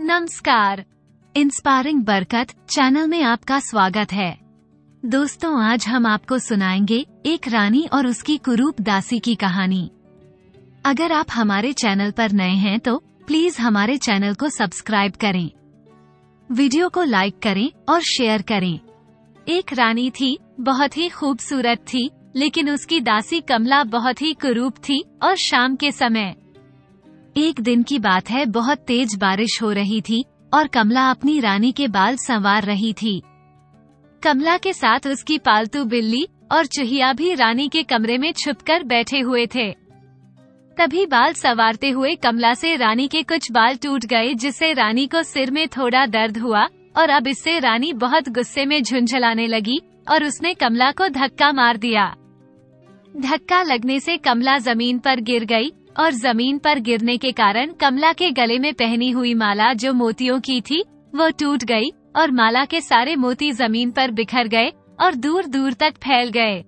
नमस्कार, इंस्पायरिंग बरकत चैनल में आपका स्वागत है। दोस्तों, आज हम आपको सुनाएंगे एक रानी और उसकी कुरूप दासी की कहानी। अगर आप हमारे चैनल पर नए हैं तो प्लीज हमारे चैनल को सब्सक्राइब करें, वीडियो को लाइक करें और शेयर करें। एक रानी थी, बहुत ही खूबसूरत थी, लेकिन उसकी दासी कमला बहुत ही कुरूप थी। और शाम के समय एक दिन की बात है, बहुत तेज बारिश हो रही थी और कमला अपनी रानी के बाल संवार रही थी। कमला के साथ उसकी पालतू बिल्ली और चूहिया भी रानी के कमरे में छुपकर बैठे हुए थे। तभी बाल संवारते हुए कमला से रानी के कुछ बाल टूट गए, जिससे रानी को सिर में थोड़ा दर्द हुआ और अब इससे रानी बहुत गुस्से में झुंझलाने लगी और उसने कमला को धक्का मार दिया। धक्का लगने से कमला जमीन पर गिर गई और जमीन पर गिरने के कारण कमला के गले में पहनी हुई माला, जो मोतियों की थी, वो टूट गई और माला के सारे मोती जमीन पर बिखर गए और दूर दूर तक फैल गए।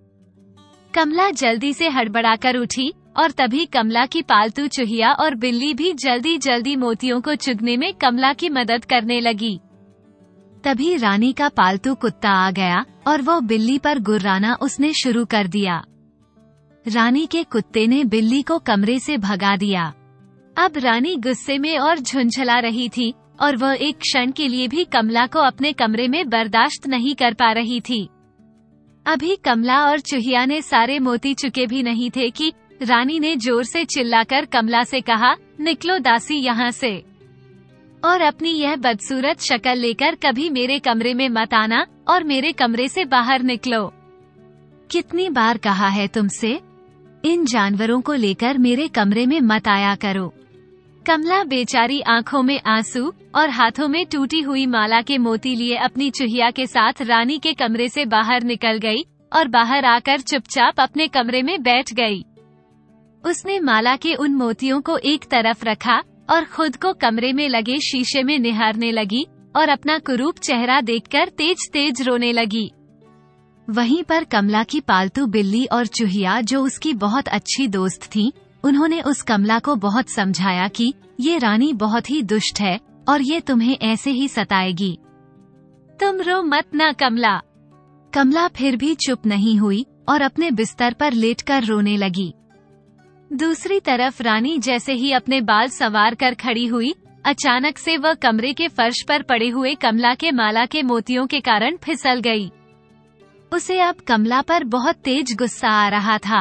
कमला जल्दी से हड़बड़ाकर उठी और तभी कमला की पालतू चूहिया और बिल्ली भी जल्दी जल्दी मोतियों को चुगने में कमला की मदद करने लगी। तभी रानी का पालतू कुत्ता आ गया और वो बिल्ली पर गुर्राना उसने शुरू कर दिया। रानी के कुत्ते ने बिल्ली को कमरे से भगा दिया। अब रानी गुस्से में और झुंझला रही थी और वह एक क्षण के लिए भी कमला को अपने कमरे में बर्दाश्त नहीं कर पा रही थी। अभी कमला और चूहिया ने सारे मोती चुके भी नहीं थे कि रानी ने जोर से चिल्लाकर कमला से कहा, निकलो दासी यहाँ से, और अपनी यह बदसूरत शक्ल लेकर कभी मेरे कमरे में मत आना और मेरे कमरे से बाहर निकलो। कितनी बार कहा है तुमसे, इन जानवरों को लेकर मेरे कमरे में मत आया करो। कमला बेचारी आंखों में आंसू और हाथों में टूटी हुई माला के मोती लिए अपनी चूहिया के साथ रानी के कमरे से बाहर निकल गई और बाहर आकर चुपचाप अपने कमरे में बैठ गई। उसने माला के उन मोतियों को एक तरफ रखा और खुद को कमरे में लगे शीशे में निहारने लगी और अपना कुरूप चेहरा देखकर तेज तेज रोने लगी। वहीं पर कमला की पालतू बिल्ली और चूहिया, जो उसकी बहुत अच्छी दोस्त थीं, उन्होंने उस कमला को बहुत समझाया कि ये रानी बहुत ही दुष्ट है और ये तुम्हें ऐसे ही सताएगी, तुम रो मत ना कमला। कमला फिर भी चुप नहीं हुई और अपने बिस्तर पर लेटकर रोने लगी। दूसरी तरफ रानी जैसे ही अपने बाल संवार कर खड़ी हुई, अचानक से वह कमरे के फर्श पर पड़े हुए कमला के माला के मोतियों के कारण फिसल गई। उसे अब कमला पर बहुत तेज गुस्सा आ रहा था।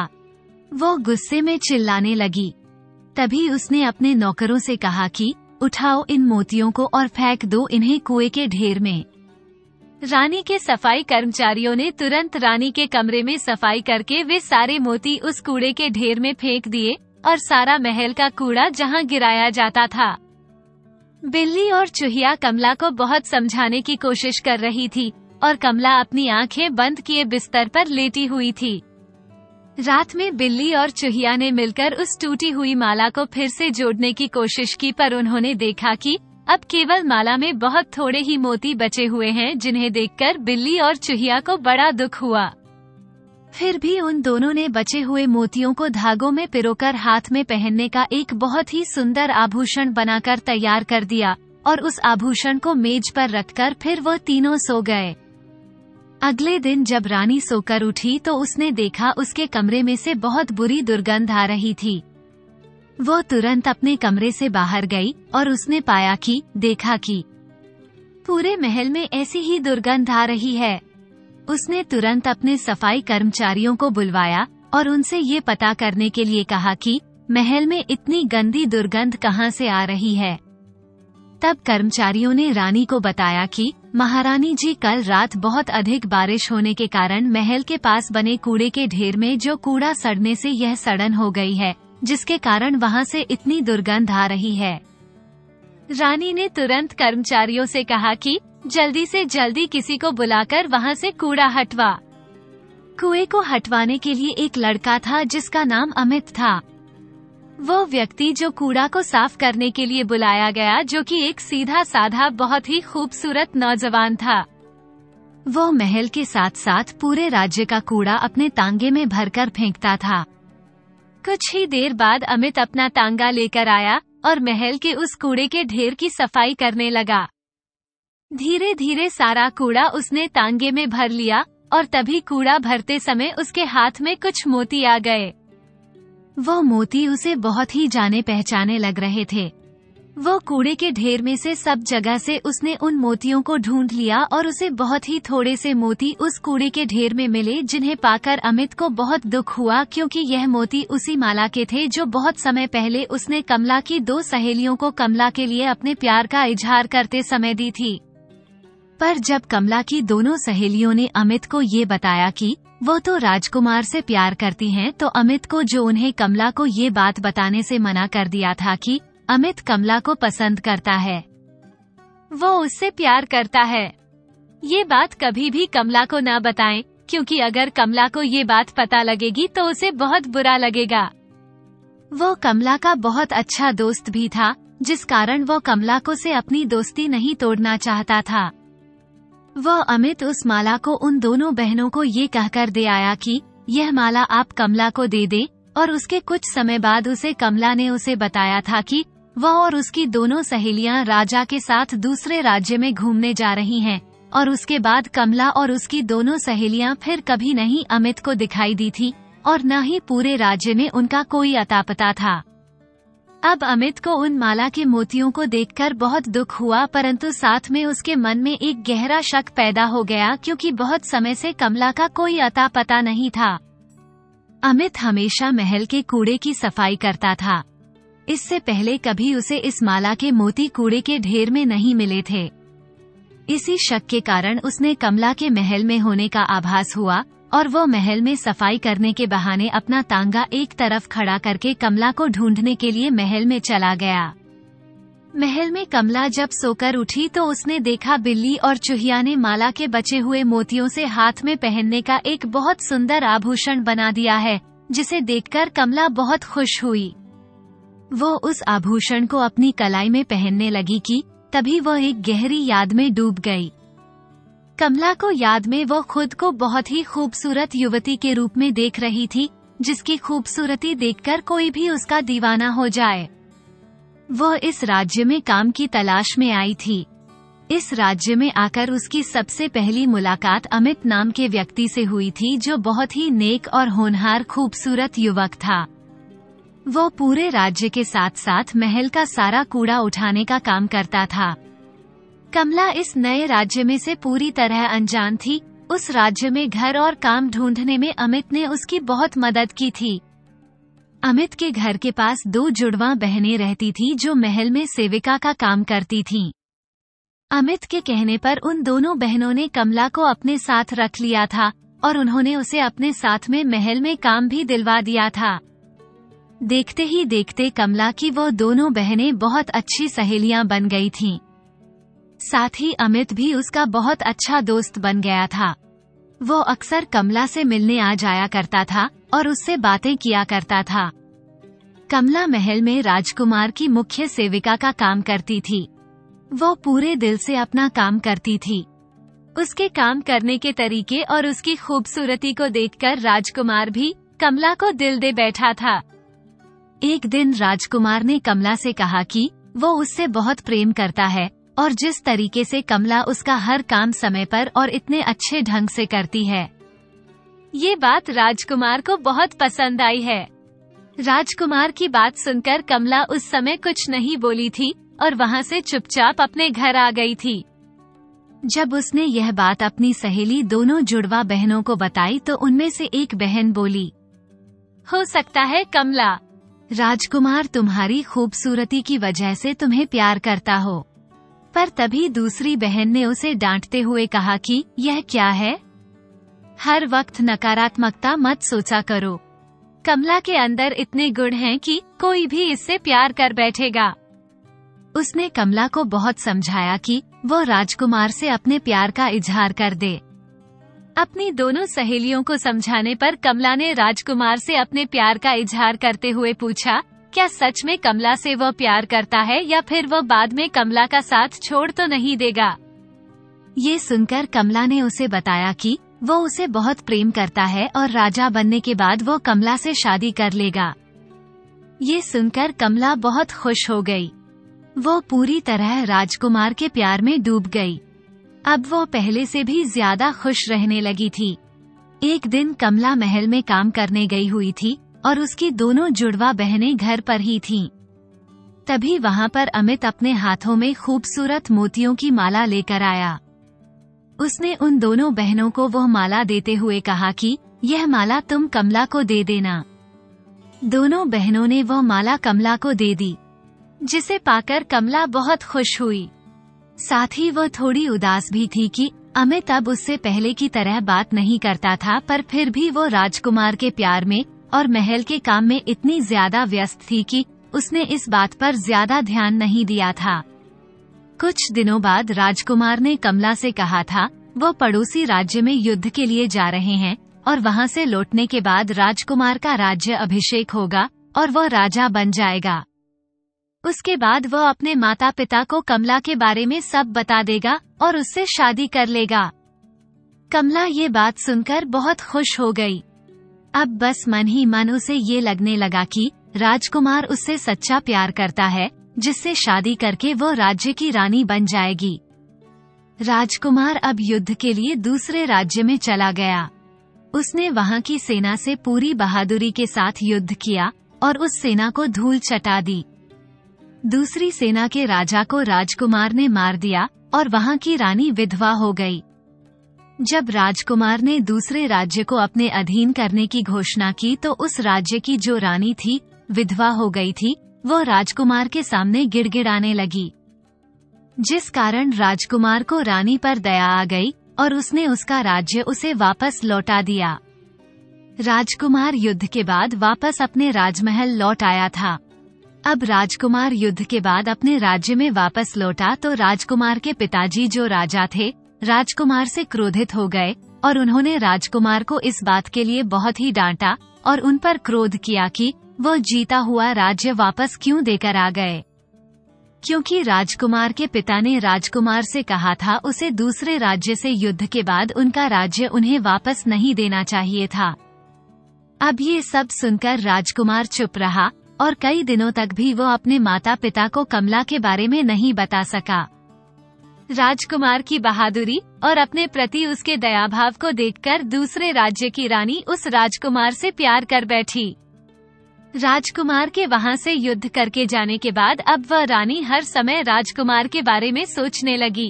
वो गुस्से में चिल्लाने लगी। तभी उसने अपने नौकरों से कहा कि उठाओ इन मोतियों को और फेंक दो इन्हें कुएं के ढेर में। रानी के सफाई कर्मचारियों ने तुरंत रानी के कमरे में सफाई करके वे सारे मोती उस कूड़े के ढेर में फेंक दिए और सारा महल का कूड़ा जहां गिराया जाता था। बिल्ली और चूहिया कमला को बहुत समझाने की कोशिश कर रही थी और कमला अपनी आंखें बंद किए बिस्तर पर लेटी हुई थी। रात में बिल्ली और चूहिया ने मिलकर उस टूटी हुई माला को फिर से जोड़ने की कोशिश की, पर उन्होंने देखा कि अब केवल माला में बहुत थोड़े ही मोती बचे हुए हैं, जिन्हें देखकर बिल्ली और चूहिया को बड़ा दुख हुआ। फिर भी उन दोनों ने बचे हुए मोतियों को धागों में पिरोकर हाथ में पहनने का एक बहुत ही सुंदर आभूषण बनाकर तैयार कर दिया और उस आभूषण को मेज पर रखकर फिर वो तीनों सो गए। अगले दिन जब रानी सोकर उठी तो उसने देखा उसके कमरे में से बहुत बुरी दुर्गंध आ रही थी। वो तुरंत अपने कमरे से बाहर गई और उसने पाया कि पूरे महल में ऐसी ही दुर्गंध आ रही है। उसने तुरंत अपने सफाई कर्मचारियों को बुलवाया और उनसे ये पता करने के लिए कहा कि महल में इतनी गंदी दुर्गंध कहाँ से आ रही है। तब कर्मचारियों ने रानी को बताया कि महारानी जी, कल रात बहुत अधिक बारिश होने के कारण महल के पास बने कूड़े के ढेर में जो कूड़ा सड़ने से यह सड़न हो गई है, जिसके कारण वहां से इतनी दुर्गंध आ रही है। रानी ने तुरंत कर्मचारियों से कहा कि जल्दी से जल्दी किसी को बुलाकर वहां से कूड़ा हटवा। कुएं को हटवाने के लिए एक लड़का था जिसका नाम अमित था। वो व्यक्ति जो कूड़ा को साफ करने के लिए बुलाया गया, जो कि एक सीधा साधा बहुत ही खूबसूरत नौजवान था। वो महल के साथ साथ पूरे राज्य का कूड़ा अपने तांगे में भरकर फेंकता था। कुछ ही देर बाद अमित अपना तांगा लेकर आया और महल के उस कूड़े के ढेर की सफाई करने लगा। धीरे धीरे सारा कूड़ा उसने तांगे में भर लिया और तभी कूड़ा भरते समय उसके हाथ में कुछ मोती आ गए। वो मोती उसे बहुत ही जाने पहचाने लग रहे थे। वो कूड़े के ढेर में से सब जगह से उसने उन मोतियों को ढूंढ लिया और उसे बहुत ही थोड़े से मोती उस कूड़े के ढेर में मिले, जिन्हें पाकर अमित को बहुत दुख हुआ क्योंकि यह मोती उसी माला के थे जो बहुत समय पहले उसने कमला की दो सहेलियों को कमला के लिए अपने प्यार का इजहार करते समय दी थी। पर जब कमला की दोनों सहेलियों ने अमित को ये बताया कि वो तो राजकुमार से प्यार करती हैं, तो अमित को, जो उन्हें कमला को ये बात बताने से मना कर दिया था कि अमित कमला को पसंद करता है, वो उससे प्यार करता है, ये बात कभी भी कमला को ना बताएं, क्योंकि अगर कमला को ये बात पता लगेगी तो उसे बहुत बुरा लगेगा। वो कमला का बहुत अच्छा दोस्त भी था, जिस कारण वो कमला को से अपनी दोस्ती नहीं तोड़ना चाहता था। वो अमित उस माला को उन दोनों बहनों को ये कहकर दे आया कि यह माला आप कमला को दे दे, और उसके कुछ समय बाद उसे कमला ने उसे बताया था कि वह और उसकी दोनों सहेलियां राजा के साथ दूसरे राज्य में घूमने जा रही हैं, और उसके बाद कमला और उसकी दोनों सहेलियां फिर कभी नहीं अमित को दिखाई दी थी और न ही पूरे राज्य में उनका कोई अता पता था। अब अमित को उन माला के मोतियों को देखकर बहुत दुख हुआ, परंतु साथ में उसके मन में एक गहरा शक पैदा हो गया क्योंकि बहुत समय से कमला का कोई अता पता नहीं था। अमित हमेशा महल के कूड़े की सफाई करता था। इससे पहले कभी उसे इस माला के मोती कूड़े के ढेर में नहीं मिले थे। इसी शक के कारण उसने कमला के महल में होने का आभास हुआ और वो महल में सफाई करने के बहाने अपना तांगा एक तरफ खड़ा करके कमला को ढूंढने के लिए महल में चला गया। महल में कमला जब सोकर उठी तो उसने देखा बिल्ली और चूहिया ने माला के बचे हुए मोतियों से हाथ में पहनने का एक बहुत सुंदर आभूषण बना दिया है, जिसे देखकर कमला बहुत खुश हुई। वो उस आभूषण को अपनी कलाई में पहनने लगी कि तभी वो एक गहरी याद में डूब गई। कमला को याद में वो खुद को बहुत ही खूबसूरत युवती के रूप में देख रही थी, जिसकी खूबसूरती देखकर कोई भी उसका दीवाना हो जाए। वो इस राज्य में काम की तलाश में आई थी। इस राज्य में आकर उसकी सबसे पहली मुलाकात अमित नाम के व्यक्ति से हुई थी, जो बहुत ही नेक और होनहार खूबसूरत युवक था। वो पूरे राज्य के साथ साथ महल का सारा कूड़ा उठाने का काम करता था। कमला इस नए राज्य में से पूरी तरह अनजान थी। उस राज्य में घर और काम ढूंढने में अमित ने उसकी बहुत मदद की थी। अमित के घर के पास दो जुड़वा बहनें रहती थीं, जो महल में सेविका का काम करती थीं। अमित के कहने पर उन दोनों बहनों ने कमला को अपने साथ रख लिया था और उन्होंने उसे अपने साथ में महल में काम भी दिलवा दिया था। देखते ही देखते कमला की वो दोनों बहनें बहुत अच्छी सहेलियां बन गई थीं। साथ ही अमित भी उसका बहुत अच्छा दोस्त बन गया था। वो अक्सर कमला से मिलने आ जाया करता था और उससे बातें किया करता था। कमला महल में राजकुमार की मुख्य सेविका का काम करती थी। वो पूरे दिल से अपना काम करती थी। उसके काम करने के तरीके और उसकी खूबसूरती को देखकर राजकुमार भी कमला को दिल दे बैठा था। एक दिन राजकुमार ने कमला से कहा कि वो उससे बहुत प्रेम करता है और जिस तरीके से कमला उसका हर काम समय पर और इतने अच्छे ढंग से करती है, ये बात राजकुमार को बहुत पसंद आई है। राजकुमार की बात सुनकर कमला उस समय कुछ नहीं बोली थी और वहाँ से चुपचाप अपने घर आ गई थी। जब उसने यह बात अपनी सहेली दोनों जुड़वा बहनों को बताई तो उनमें से एक बहन बोली, हो सकता है कमला, राजकुमार तुम्हारी खूबसूरती की वजह से तुम्हें प्यार करता हो। पर तभी दूसरी बहन ने उसे डांटते हुए कहा कि यह क्या है, हर वक्त नकारात्मकता मत सोचा करो। कमला के अंदर इतने गुण हैं कि कोई भी इससे प्यार कर बैठेगा। उसने कमला को बहुत समझाया कि वो राजकुमार से अपने प्यार का इजहार कर दे। अपनी दोनों सहेलियों को समझाने पर कमला ने राजकुमार से अपने प्यार का इजहार करते हुए पूछा, क्या सच में कमला से वो प्यार करता है या फिर वो बाद में कमला का साथ छोड़ तो नहीं देगा। ये सुनकर कमला ने उसे बताया कि वो उसे बहुत प्रेम करता है और राजा बनने के बाद वो कमला से शादी कर लेगा। ये सुनकर कमला बहुत खुश हो गई। वो पूरी तरह राजकुमार के प्यार में डूब गई। अब वो पहले से भी ज्यादा खुश रहने लगी थी। एक दिन कमला महल में काम करने गई हुई थी और उसकी दोनों जुड़वा बहनें घर पर ही थीं। तभी वहाँ पर अमित अपने हाथों में खूबसूरत मोतियों की माला लेकर आया। उसने उन दोनों बहनों को वह माला देते हुए कहा कि यह माला तुम कमला को दे देना। दोनों बहनों ने वह माला कमला को दे दी, जिसे पाकर कमला बहुत खुश हुई। साथ ही वह थोड़ी उदास भी थी कि अमित अब उससे पहले की तरह बात नहीं करता था, पर फिर भी वो राजकुमार के प्यार में और महल के काम में इतनी ज्यादा व्यस्त थी कि उसने इस बात पर ज्यादा ध्यान नहीं दिया था। कुछ दिनों बाद राजकुमार ने कमला से कहा था वो पड़ोसी राज्य में युद्ध के लिए जा रहे हैं और वहाँ से लौटने के बाद राजकुमार का राज्य अभिषेक होगा और वो राजा बन जाएगा। उसके बाद वो अपने माता पिता को कमला के बारे में सब बता देगा और उससे शादी कर लेगा। कमला ये बात सुनकर बहुत खुश हो गई। अब बस मन ही मन उसे ये लगने लगा कि राजकुमार उससे सच्चा प्यार करता है, जिससे शादी करके वो राज्य की रानी बन जाएगी। राजकुमार अब युद्ध के लिए दूसरे राज्य में चला गया। उसने वहाँ की सेना से पूरी बहादुरी के साथ युद्ध किया और उस सेना को धूल चटा दी। दूसरी सेना के राजा को राजकुमार ने मार दिया और वहाँ की रानी विधवा हो गई। जब राजकुमार ने दूसरे राज्य को अपने अधीन करने की घोषणा की तो उस राज्य की जो रानी थी विधवा हो गई थी, वो राजकुमार के सामने गिड़गिड़ाने लगी, जिस कारण राजकुमार को रानी पर दया आ गई और उसने उसका राज्य उसे वापस लौटा दिया। राजकुमार युद्ध के बाद वापस अपने राजमहल लौट आया था। अब राजकुमार युद्ध के बाद अपने राज्य में वापस लौटा तो राजकुमार के पिताजी जो राजा थे राजकुमार से क्रोधित हो गए और उन्होंने राजकुमार को इस बात के लिए बहुत ही डांटा और उन पर क्रोध किया कि वो जीता हुआ राज्य वापस क्यों देकर आ गए, क्योंकि राजकुमार के पिता ने राजकुमार से कहा था उसे दूसरे राज्य से युद्ध के बाद उनका राज्य उन्हें वापस नहीं देना चाहिए था। अब ये सब सुनकर राजकुमार चुप रहा और कई दिनों तक भी वो अपने माता पिता को कमला के बारे में नहीं बता सका। राजकुमार की बहादुरी और अपने प्रति उसके दयाभाव को देखकर दूसरे राज्य की रानी उस राजकुमार से प्यार कर बैठी। राजकुमार के वहाँ से युद्ध करके जाने के बाद अब वह रानी हर समय राजकुमार के बारे में सोचने लगी।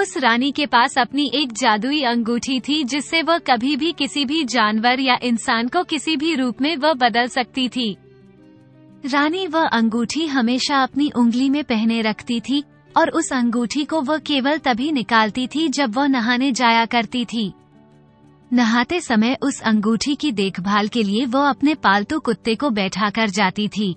उस रानी के पास अपनी एक जादुई अंगूठी थी, जिससे वह कभी भी किसी भी जानवर या इंसान को किसी भी रूप में वह बदल सकती थी। रानी वह अंगूठी हमेशा अपनी उंगली में पहने रखती थी और उस अंगूठी को वह केवल तभी निकालती थी जब वह नहाने जाया करती थी। नहाते समय उस अंगूठी की देखभाल के लिए वो अपने पालतू कुत्ते को बैठा कर जाती थी।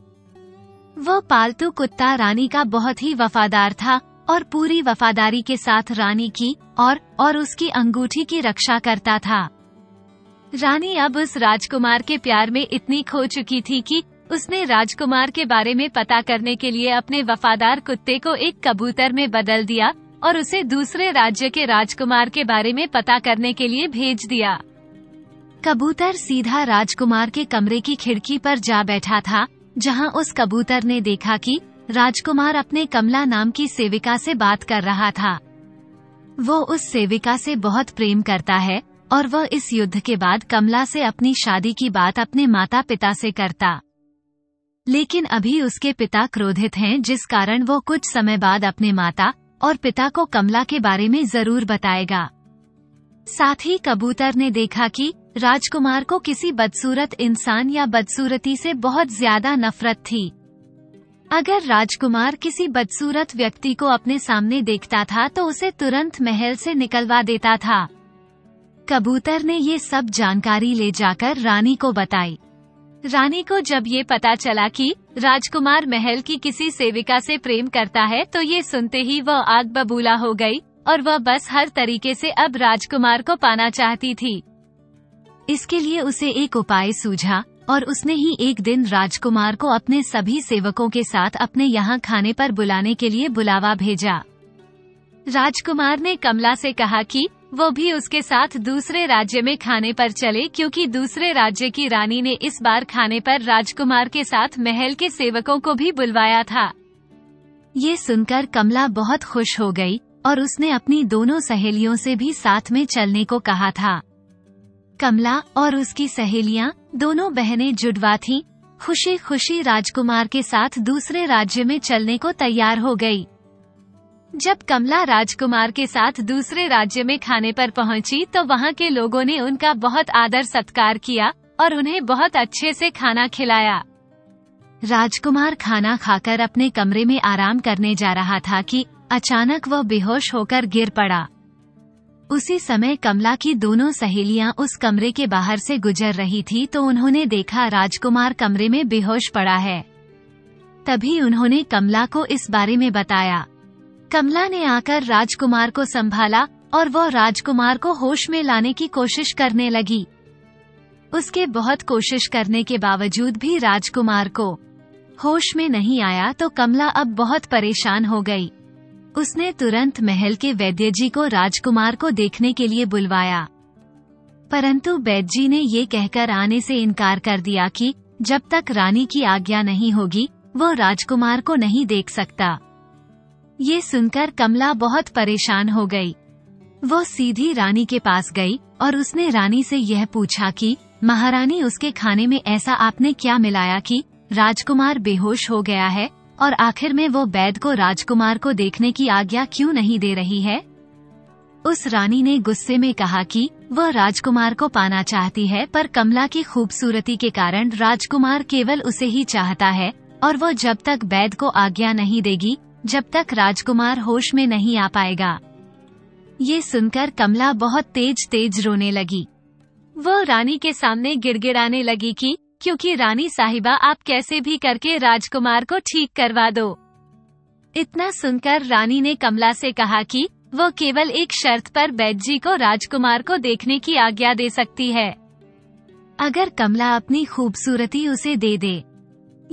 वो पालतू कुत्ता रानी का बहुत ही वफादार था और पूरी वफादारी के साथ रानी की और उसकी अंगूठी की रक्षा करता था। रानी अब उस राजकुमार के प्यार में इतनी खो चुकी थी कि उसने राजकुमार के बारे में पता करने के लिए अपने वफादार कुत्ते को एक कबूतर में बदल दिया और उसे दूसरे राज्य के राजकुमार के बारे में पता करने के लिए भेज दिया। कबूतर सीधा राजकुमार के कमरे की खिड़की पर जा बैठा था, जहां उस कबूतर ने देखा कि राजकुमार अपने कमला नाम की सेविका से बात कर रहा था। वो उस सेविका से बहुत प्रेम करता है और वह इस युद्ध के बाद कमला से अपनी शादी की बात अपने माता पिता से करता, लेकिन अभी उसके पिता क्रोधित हैं, जिस कारण वो कुछ समय बाद अपने माता और पिता को कमला के बारे में जरूर बताएगा। साथ ही कबूतर ने देखा कि राजकुमार को किसी बदसूरत इंसान या बदसूरती से बहुत ज्यादा नफरत थी। अगर राजकुमार किसी बदसूरत व्यक्ति को अपने सामने देखता था तो उसे तुरंत महल से निकलवा देता था। कबूतर ने ये सब जानकारी ले जाकर रानी को बताई। रानी को जब ये पता चला कि राजकुमार महल की किसी सेविका से प्रेम करता है तो ये सुनते ही वह आग बबूला हो गई और वह बस हर तरीके से अब राजकुमार को पाना चाहती थी। इसके लिए उसे एक उपाय सूझा और उसने ही एक दिन राजकुमार को अपने सभी सेवकों के साथ अपने यहाँ खाने पर बुलाने के लिए बुलावा भेजा। राजकुमार ने कमला से कहा कि वो भी उसके साथ दूसरे राज्य में खाने पर चले, क्योंकि दूसरे राज्य की रानी ने इस बार खाने पर राजकुमार के साथ महल के सेवकों को भी बुलवाया था। ये सुनकर कमला बहुत खुश हो गई और उसने अपनी दोनों सहेलियों से भी साथ में चलने को कहा था। कमला और उसकी सहेलियां दोनों बहनें जुड़वा थीं, खुशी खुशी राजकुमार के साथ दूसरे राज्य में चलने को तैयार हो गई। जब कमला राजकुमार के साथ दूसरे राज्य में खाने पर पहुंची तो वहां के लोगों ने उनका बहुत आदर सत्कार किया और उन्हें बहुत अच्छे से खाना खिलाया। राजकुमार खाना खाकर अपने कमरे में आराम करने जा रहा था कि अचानक वह बेहोश होकर गिर पड़ा। उसी समय कमला की दोनों सहेलियां उस कमरे के बाहर से गुजर रही थी तो उन्होंने देखा राजकुमार कमरे में बेहोश पड़ा है। तभी उन्होंने कमला को इस बारे में बताया। कमला ने आकर राजकुमार को संभाला और वह राजकुमार को होश में लाने की कोशिश करने लगी। उसके बहुत कोशिश करने के बावजूद भी राजकुमार को होश में नहीं आया तो कमला अब बहुत परेशान हो गई। उसने तुरंत महल के वैद्य जी को राजकुमार को देखने के लिए बुलवाया, परंतु वैद्य जी ने ये कहकर आने से इनकार कर दिया कि जब तक रानी की आज्ञा नहीं होगी वो राजकुमार को नहीं देख सकता। ये सुनकर कमला बहुत परेशान हो गई। वो सीधी रानी के पास गई और उसने रानी से यह पूछा कि महारानी उसके खाने में ऐसा आपने क्या मिलाया कि राजकुमार बेहोश हो गया है और आखिर में वो वैद्य को राजकुमार को देखने की आज्ञा क्यों नहीं दे रही है? उस रानी ने गुस्से में कहा कि वह राजकुमार को पाना चाहती है, पर कमला की खूबसूरती के कारण राजकुमार केवल उसे ही चाहता है और वो जब तक वैद्य को आज्ञा नहीं देगी जब तक राजकुमार होश में नहीं आ पाएगा। ये सुनकर कमला बहुत तेज तेज रोने लगी। वो रानी के सामने गिड़गिड़ाने लगी कि क्योंकि रानी साहिबा आप कैसे भी करके राजकुमार को ठीक करवा दो। इतना सुनकर रानी ने कमला से कहा कि वो केवल एक शर्त पर वैद्य जी को राजकुमार को देखने की आज्ञा दे सकती है, अगर कमला अपनी खूबसूरती उसे दे दे।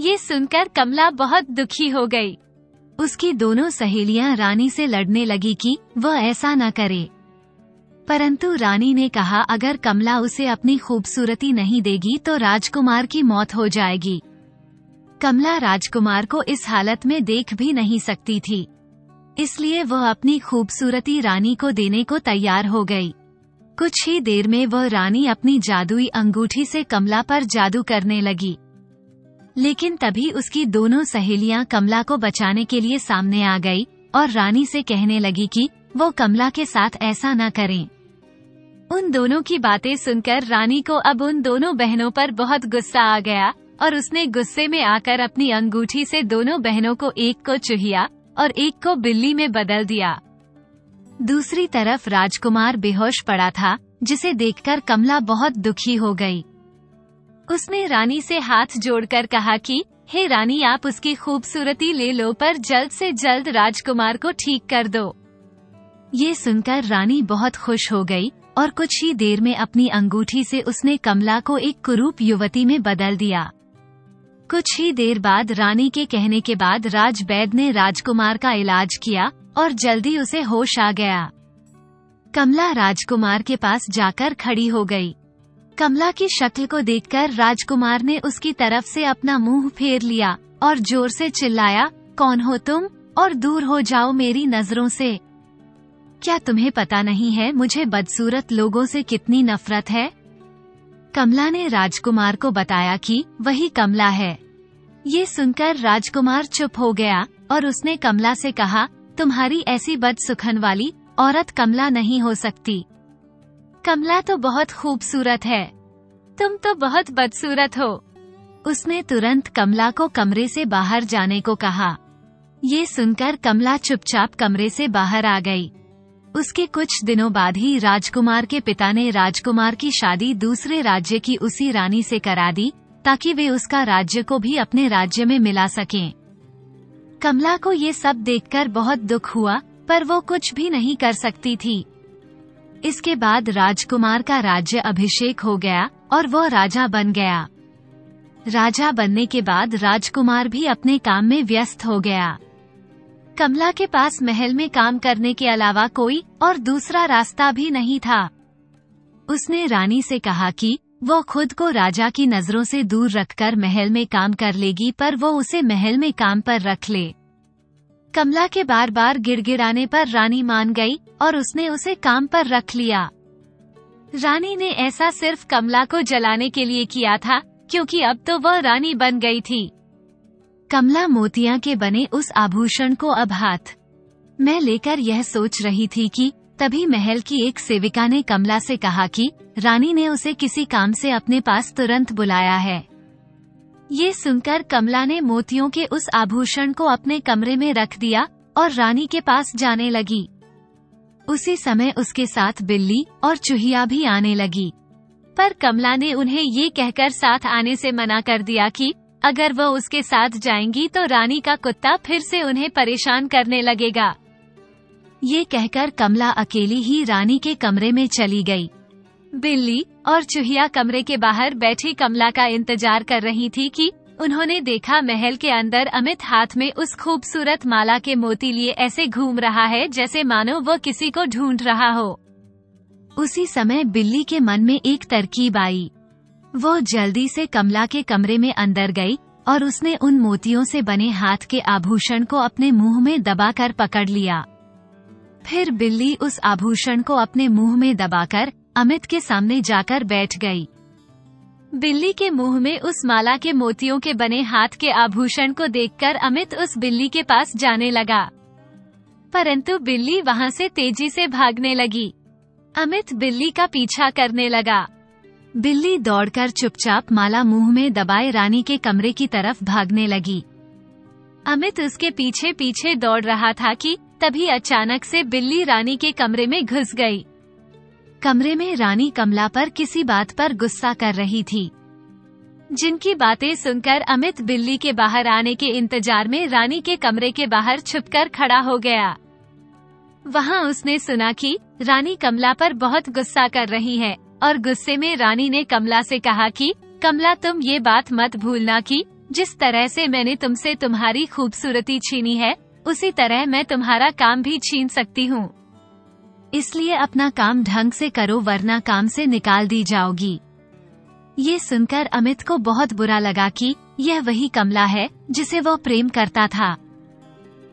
ये सुनकर कमला बहुत दुखी हो गई। उसकी दोनों सहेलियां रानी से लड़ने लगी कि वह ऐसा न करे, परंतु रानी ने कहा अगर कमला उसे अपनी खूबसूरती नहीं देगी तो राजकुमार की मौत हो जाएगी। कमला राजकुमार को इस हालत में देख भी नहीं सकती थी, इसलिए वह अपनी खूबसूरती रानी को देने को तैयार हो गई। कुछ ही देर में वह रानी अपनी जादुई अंगूठी से कमला पर जादू करने लगी, लेकिन तभी उसकी दोनों सहेलियां कमला को बचाने के लिए सामने आ गई और रानी से कहने लगी कि वो कमला के साथ ऐसा न करें। उन दोनों की बातें सुनकर रानी को अब उन दोनों बहनों पर बहुत गुस्सा आ गया और उसने गुस्से में आकर अपनी अंगूठी से दोनों बहनों को, एक को चूहिया और एक को बिल्ली में बदल दिया। दूसरी तरफ राजकुमार बेहोश पड़ा था, जिसे देखकर कमला बहुत दुखी हो गई। उसने रानी से हाथ जोड़कर कहा कि हे रानी, आप उसकी खूबसूरती ले लो पर जल्द से जल्द राजकुमार को ठीक कर दो। ये सुनकर रानी बहुत खुश हो गई और कुछ ही देर में अपनी अंगूठी से उसने कमला को एक कुरूप युवती में बदल दिया। कुछ ही देर बाद रानी के कहने के बाद राजवैद्य ने राजकुमार का इलाज किया और जल्दी उसे होश आ गया। कमला राजकुमार के पास जाकर खड़ी हो गई। कमला की शक्ल को देखकर राजकुमार ने उसकी तरफ से अपना मुंह फेर लिया और जोर से चिल्लाया, कौन हो तुम और दूर हो जाओ मेरी नजरों से। क्या तुम्हें पता नहीं है मुझे बदसूरत लोगों से कितनी नफरत है? कमला ने राजकुमार को बताया कि वही कमला है। ये सुनकर राजकुमार चुप हो गया और उसने कमला से कहा, तुम्हारी ऐसी बदसुखन वाली औरत कमला नहीं हो सकती। कमला तो बहुत खूबसूरत है, तुम तो बहुत बदसूरत हो। उसने तुरंत कमला को कमरे से बाहर जाने को कहा। ये सुनकर कमला चुपचाप कमरे से बाहर आ गई। उसके कुछ दिनों बाद ही राजकुमार के पिता ने राजकुमार की शादी दूसरे राज्य की उसी रानी से करा दी ताकि वे उसका राज्य को भी अपने राज्य में मिला सकें। कमला को ये सब देखकर बहुत दुख हुआ, पर वो कुछ भी नहीं कर सकती थी। इसके बाद राजकुमार का राज्य अभिषेक हो गया और वो राजा बन गया। राजा बनने के बाद राजकुमार भी अपने काम में व्यस्त हो गया। कमला के पास महल में काम करने के अलावा कोई और दूसरा रास्ता भी नहीं था। उसने रानी से कहा कि वो खुद को राजा की नजरों से दूर रखकर महल में काम कर लेगी, पर वो उसे महल में काम पर रख ले। कमला के बार बार गिड़गिड़ाने पर रानी मान गई और उसने उसे काम पर रख लिया। रानी ने ऐसा सिर्फ कमला को जलाने के लिए किया था, क्योंकि अब तो वह रानी बन गई थी। कमला मोतियां के बने उस आभूषण को अब हाथ में लेकर यह सोच रही थी कि तभी महल की एक सेविका ने कमला से कहा कि रानी ने उसे किसी काम से अपने पास तुरंत बुलाया है। ये सुनकर कमला ने मोतियों के उस आभूषण को अपने कमरे में रख दिया और रानी के पास जाने लगी। उसी समय उसके साथ बिल्ली और चूहिया भी आने लगी, पर कमला ने उन्हें ये कहकर साथ आने से मना कर दिया कि अगर वो उसके साथ जाएंगी तो रानी का कुत्ता फिर से उन्हें परेशान करने लगेगा। ये कहकर कमला अकेली ही रानी के कमरे में चली गई। बिल्ली और चूहिया कमरे के बाहर बैठी कमला का इंतजार कर रही थी कि उन्होंने देखा महल के अंदर अमित हाथ में उस खूबसूरत माला के मोती लिए ऐसे घूम रहा है जैसे मानो वो किसी को ढूंढ रहा हो। उसी समय बिल्ली के मन में एक तरकीब आई। वो जल्दी से कमला के कमरे में अंदर गई और उसने उन मोतियों से बने हाथ के आभूषण को अपने मुंह में दबाकर पकड़ लिया। फिर बिल्ली उस आभूषण को अपने मुंह में दबाकर अमित के सामने जाकर बैठ गई। बिल्ली के मुंह में उस माला के मोतियों के बने हाथ के आभूषण को देखकर अमित उस बिल्ली के पास जाने लगा, परंतु बिल्ली वहां से तेजी से भागने लगी। अमित बिल्ली का पीछा करने लगा। बिल्ली दौड़कर चुपचाप माला मुंह में दबाए रानी के कमरे की तरफ भागने लगी। अमित उसके पीछे पीछे दौड़ रहा था कि तभी अचानक से बिल्ली रानी के कमरे में घुस गई। कमरे में रानी कमला पर किसी बात पर गुस्सा कर रही थी, जिनकी बातें सुनकर अमित बिल्ली के बाहर आने के इंतजार में रानी के कमरे के बाहर छुपकर खड़ा हो गया। वहां उसने सुना कि रानी कमला पर बहुत गुस्सा कर रही है और गुस्से में रानी ने कमला से कहा कि कमला, तुम ये बात मत भूलना कि जिस तरह से मैंने तुमसे तुम्हारी खूबसूरती छीनी है, उसी तरह मैं तुम्हारा काम भी छीन सकती हूँ। इसलिए अपना काम ढंग से करो, वरना काम से निकाल दी जाओगी। ये सुनकर अमित को बहुत बुरा लगा कि यह वही कमला है जिसे वो प्रेम करता था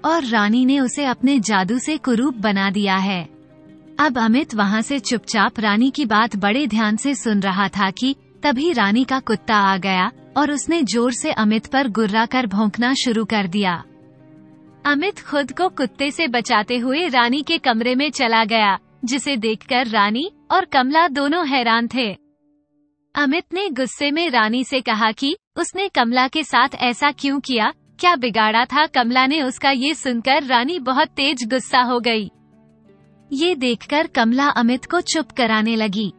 और रानी ने उसे अपने जादू से कुरूप बना दिया है। अब अमित वहाँ से चुपचाप रानी की बात बड़े ध्यान से सुन रहा था कि तभी रानी का कुत्ता आ गया और उसने जोर से अमित पर गुर्रा कर भौंकना शुरू कर दिया। अमित खुद को कुत्ते से बचाते हुए रानी के कमरे में चला गया, जिसे देखकर रानी और कमला दोनों हैरान थे। अमित ने गुस्से में रानी से कहा कि उसने कमला के साथ ऐसा क्यों किया, क्या बिगाड़ा था कमला ने उसका। ये सुनकर रानी बहुत तेज गुस्सा हो गई। ये देखकर कमला अमित को चुप कराने लगी,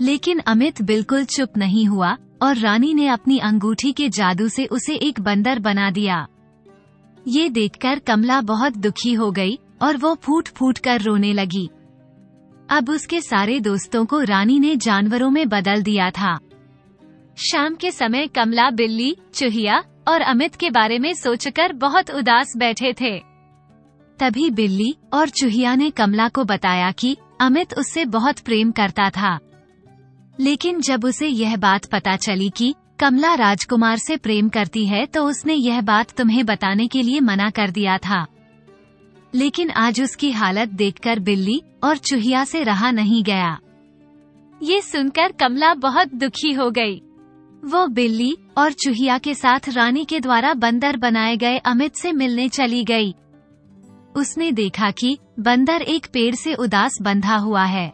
लेकिन अमित बिल्कुल चुप नहीं हुआ और रानी ने अपनी अंगूठी के जादू से उसे एक बंदर बना दिया। ये देखकर कमला बहुत दुखी हो गई और वो फूट फूट कर रोने लगी। अब उसके सारे दोस्तों को रानी ने जानवरों में बदल दिया था। शाम के समय कमला, बिल्ली, चूहिया और अमित के बारे में सोचकर बहुत उदास बैठे थे। तभी बिल्ली और चूहिया ने कमला को बताया कि अमित उससे बहुत प्रेम करता था, लेकिन जब उसे यह बात पता चली कि कमला राजकुमार से प्रेम करती है तो उसने यह बात तुम्हें बताने के लिए मना कर दिया था। लेकिन आज उसकी हालत देखकर बिल्ली और चूहिया से रहा नहीं गया। ये सुनकर कमला बहुत दुखी हो गई। वो बिल्ली और चूहिया के साथ रानी के द्वारा बंदर बनाए गए अमित से मिलने चली गई। उसने देखा कि बंदर एक पेड़ से उदास बंधा हुआ है।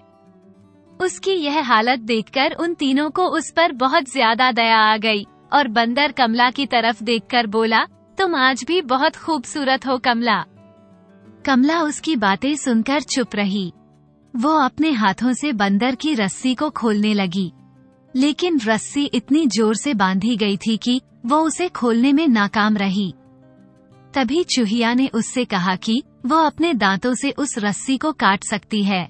उसकी यह हालत देखकर उन तीनों को उस पर बहुत ज्यादा दया आ गई और बंदर कमला की तरफ देखकर बोला, तुम आज भी बहुत खूबसूरत हो कमला। कमला उसकी बातें सुनकर चुप रही। वो अपने हाथों से बंदर की रस्सी को खोलने लगी, लेकिन रस्सी इतनी जोर से बांधी गई थी कि वो उसे खोलने में नाकाम रही। तभी चूहिया ने उससे कहा कि वो अपने दांतों से उस रस्सी को काट सकती है।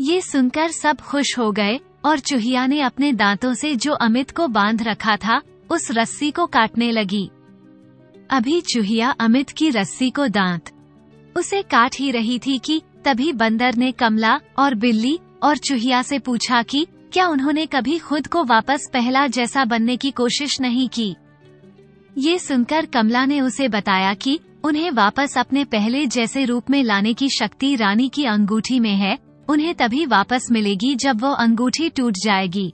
ये सुनकर सब खुश हो गए और चूहिया ने अपने दांतों से जो अमित को बांध रखा था उस रस्सी को काटने लगी। अभी चूहिया अमित की रस्सी को दांत उसे काट ही रही थी कि तभी बंदर ने कमला और बिल्ली और चूहिया से पूछा कि क्या उन्होंने कभी खुद को वापस पहला जैसा बनने की कोशिश नहीं की। ये सुनकर कमला ने उसे बताया कि उन्हें वापस अपने पहले जैसे रूप में लाने की शक्ति रानी की अंगूठी में है, उन्हें तभी वापस मिलेगी जब वो अंगूठी टूट जाएगी।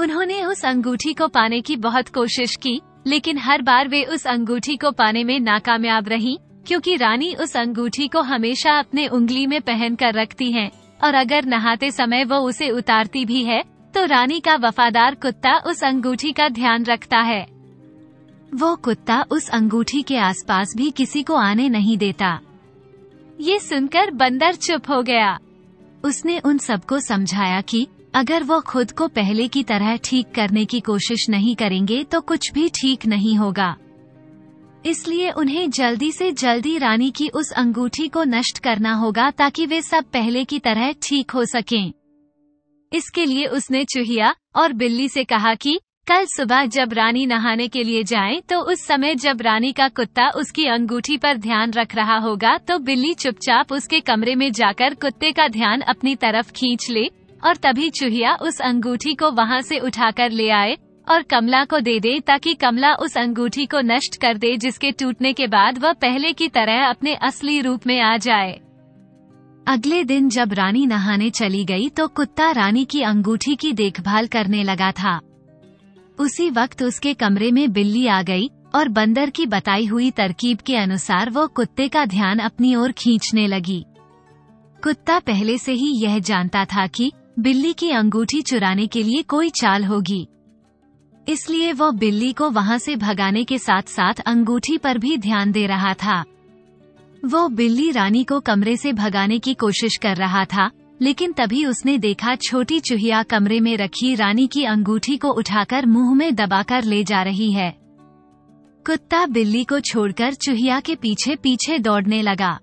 उन्होंने उस अंगूठी को पाने की बहुत कोशिश की, लेकिन हर बार वे उस अंगूठी को पाने में नाकामयाब रहीं, क्योंकि रानी उस अंगूठी को हमेशा अपने उंगली में पहन कर रखती हैं और अगर नहाते समय वो उसे उतारती भी है तो रानी का वफादार कुत्ता उस अंगूठी का ध्यान रखता है। वो कुत्ता उस अंगूठी के आसपास भी किसी को आने नहीं देता। ये सुनकर बंदर चुप हो गया। उसने उन सबको समझाया कि अगर वो खुद को पहले की तरह ठीक करने की कोशिश नहीं करेंगे तो कुछ भी ठीक नहीं होगा, इसलिए उन्हें जल्दी से जल्दी रानी की उस अंगूठी को नष्ट करना होगा ताकि वे सब पहले की तरह ठीक हो सकें। इसके लिए उसने चूहिया और बिल्ली से कहा कि कल सुबह जब रानी नहाने के लिए जाएं तो उस समय जब रानी का कुत्ता उसकी अंगूठी पर ध्यान रख रहा होगा तो बिल्ली चुपचाप उसके कमरे में जाकर कुत्ते का ध्यान अपनी तरफ खींच ले और तभी चूहिया उस अंगूठी को वहां से उठाकर ले आए और कमला को दे दे ताकि कमला उस अंगूठी को नष्ट कर दे जिसके टूटने के बाद वह पहले की तरह अपने असली रूप में आ जाए। अगले दिन जब रानी नहाने चली गई तो कुत्ता रानी की अंगूठी की देखभाल करने लगा था। उसी वक्त उसके कमरे में बिल्ली आ गई और बंदर की बताई हुई तरकीब के अनुसार वो कुत्ते का ध्यान अपनी ओर खींचने लगी। कुत्ता पहले से ही यह जानता था कि बिल्ली की अंगूठी चुराने के लिए कोई चाल होगी, इसलिए वो बिल्ली को वहां से भगाने के साथ साथ अंगूठी पर भी ध्यान दे रहा था। वो बिल्ली रानी को कमरे से भगाने की कोशिश कर रहा था, लेकिन तभी उसने देखा छोटी चूहिया कमरे में रखी रानी की अंगूठी को उठाकर मुंह में दबाकर ले जा रही है। कुत्ता बिल्ली को छोड़कर चूहिया के पीछे पीछे दौड़ने लगा।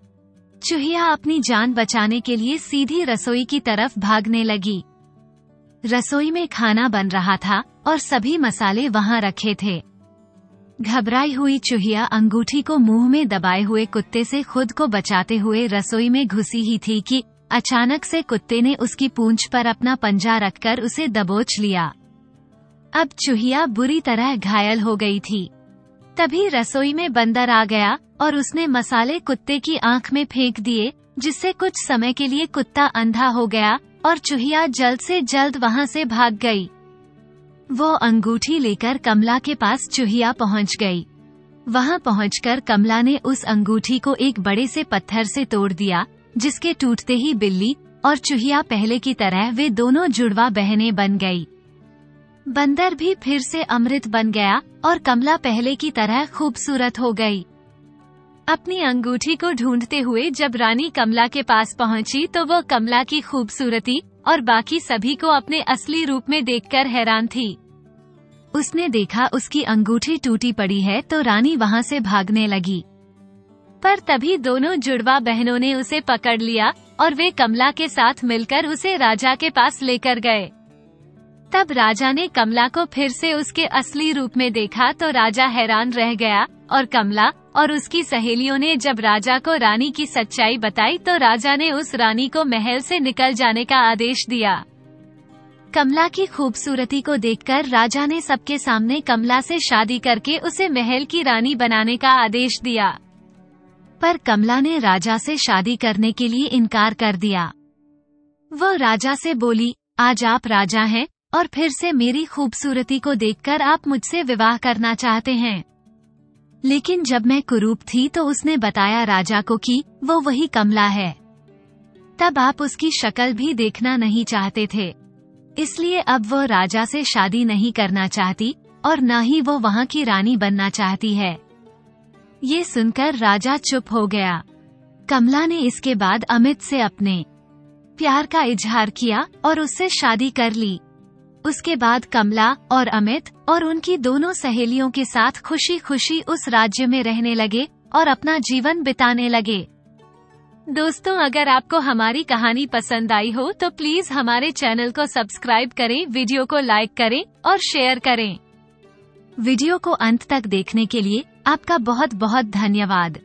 चूहिया अपनी जान बचाने के लिए सीधी रसोई की तरफ भागने लगी। रसोई में खाना बन रहा था और सभी मसाले वहां रखे थे। घबराई हुई चूहिया अंगूठी को मुंह में दबाए हुए कुत्ते से खुद को बचाते हुए रसोई में घुसी ही थी कि अचानक से कुत्ते ने उसकी पूंछ पर अपना पंजा रखकर उसे दबोच लिया। अब चूहिया बुरी तरह घायल हो गई थी। तभी रसोई में बंदर आ गया और उसने मसाले कुत्ते की आंख में फेंक दिए, जिससे कुछ समय के लिए कुत्ता अंधा हो गया और चूहिया जल्द से जल्द वहां से भाग गई। वो अंगूठी लेकर कमला के पास चूहिया पहुंच गई। वहां पहुंचकर कमला ने उस अंगूठी को एक बड़े से पत्थर से तोड़ दिया, जिसके टूटते ही बिल्ली और चूहिया पहले की तरह वे दोनों जुड़वा बहनें बन गई। बंदर भी फिर से अमृत बन गया और कमला पहले की तरह खूबसूरत हो गई। अपनी अंगूठी को ढूंढते हुए जब रानी कमला के पास पहुंची तो वो कमला की खूबसूरती और बाकी सभी को अपने असली रूप में देखकर हैरान थी। उसने देखा उसकी अंगूठी टूटी पड़ी है तो रानी वहां से भागने लगी, पर तभी दोनों जुड़वा बहनों ने उसे पकड़ लिया और वे कमला के साथ मिलकर उसे राजा के पास लेकर गए। तब राजा ने कमला को फिर से उसके असली रूप में देखा तो राजा हैरान रह गया और कमला और उसकी सहेलियों ने जब राजा को रानी की सच्चाई बताई तो राजा ने उस रानी को महल से निकल जाने का आदेश दिया। कमला की खूबसूरती को देखकर राजा ने सबके सामने कमला से शादी करके उसे महल की रानी बनाने का आदेश दिया, पर कमला ने राजा से शादी करने के लिए इनकार कर दिया। वो राजा से बोली, आज आप राजा हैं और फिर से मेरी खूबसूरती को देखकर आप मुझसे विवाह करना चाहते हैं। लेकिन जब मैं कुरूप थी तो उसने बताया राजा को कि वो वही कमला है, तब आप उसकी शक्ल भी देखना नहीं चाहते थे, इसलिए अब वो राजा से शादी नहीं करना चाहती और न ही वो वहाँ की रानी बनना चाहती है। ये सुनकर राजा चुप हो गया। कमला ने इसके बाद अमित से अपने प्यार का इजहार किया और उससे शादी कर ली। उसके बाद कमला और अमित और उनकी दोनों सहेलियों के साथ खुशी खुशी उस राज्य में रहने लगे और अपना जीवन बिताने लगे। दोस्तों, अगर आपको हमारी कहानी पसंद आई हो तो प्लीज हमारे चैनल को सब्सक्राइब करें, वीडियो को लाइक करें और शेयर करें। वीडियो को अंत तक देखने के लिए आपका बहुत बहुत धन्यवाद।